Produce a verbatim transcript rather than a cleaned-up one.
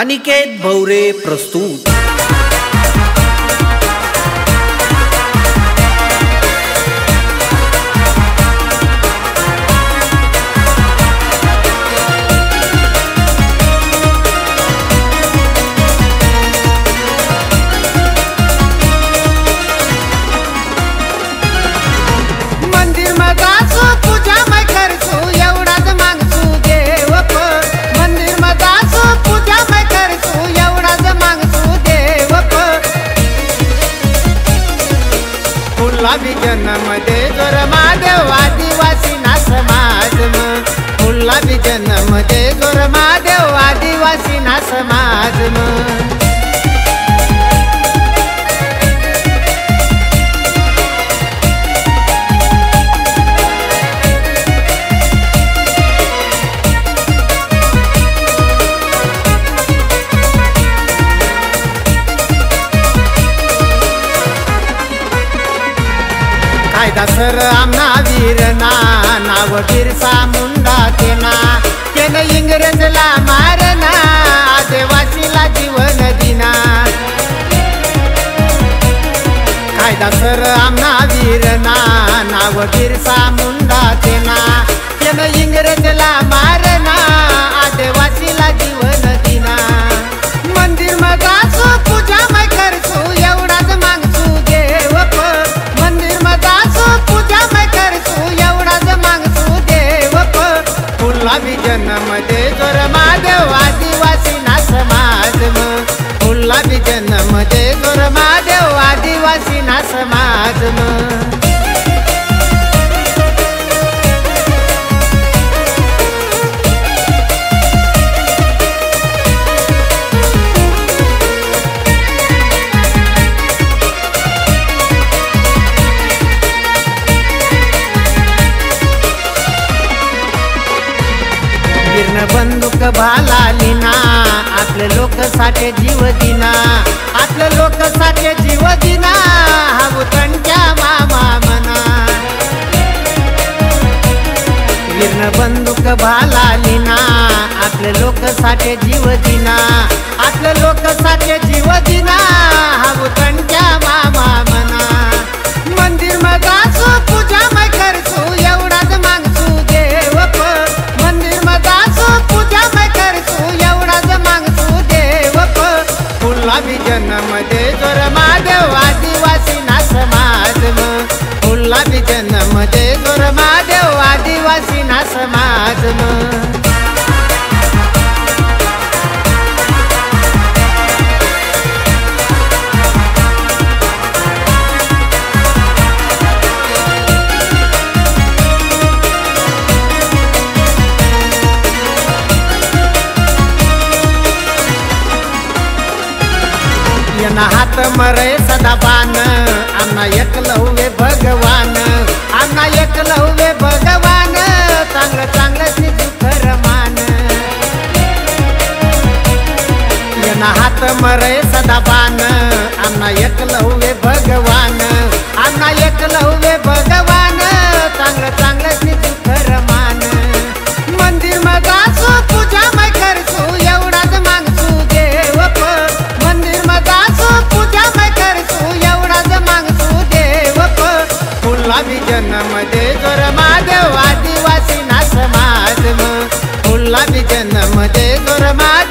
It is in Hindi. अनिकेत भवरे प्रस्तुत। मंदिर में जासू पूजा मैं करसू एवढाच मागसू देव पण। मंदिर में जासू पूजा मैं करसू एवढाच मागसू देव पण। फुला भी जन्म दे जोर महादेव आदिवासी ना समाज म। फुला भी जन्म दे जोर महादेव आदिवासी ना समाज म। कायदा सर आमना वीरना नाव बिरसा मुंडा तेना। तेने इंग्रजला मारना आदिवासीला जीवन दिना। कायदा सर आमना वीरना नाव बिरसा मुंडा तेना। तेने इंग्रजला मारना आदिवासीला जीवन दिना। मंदिर में जासू पूजा मैं करसू एवढाच मागसू देव पण। मंदिर में जासू पूजा मैं करसू एवढाच मागसू देव पण। फुला भी जन्म दे जोर महादेव आदिवासी ना समाज म। फुला भी जन्म दे जोर महादेव आदिवासी ना समाज म। बंदूक भाला लिना आपले लोक साठे जीव दिना। आपले लोक साठे जीव दिना हा उतणच्या मामा मना। वीरन बंदूक भाला लिना आपले लोक साठे जीव दिना। आपले लोक साठे जीव दिना हा उतणच्या मामा मना। मंदिर में जासू पूजा मैं करसू एवढाच मागसू देव पण। मंदिर में जासू पूजा मैं करसू एवढाच मागसू देव पण। फुला भी जन्म दे जोर महादेव आदिवासी ना समाज म। फुला भी जन्म दे जोर महादेव आदिवासी ना समाज म। येना हात मरे सदा बान आमना एकला हुवे भगवान। आमना एकला हुवे भगवान चांगलं चांगलं शिजू खरं मान। येना हात मरे सदा बान आमना एकला हुवे भगवान। आमना एकला हुवे भगवान चांगलं चांगलं शिजू खरं मान। मंदिर में जासू पूजा मैं करसू एवढाच मागसू देव पण। मंदिर में जासू पूजा मैं करसू एवढाच मागसू देव पण। फुला भी जन्म दे जोर महादेव आदिवासी ना समाज म। फुला भी जन्म दे जोर महादेव।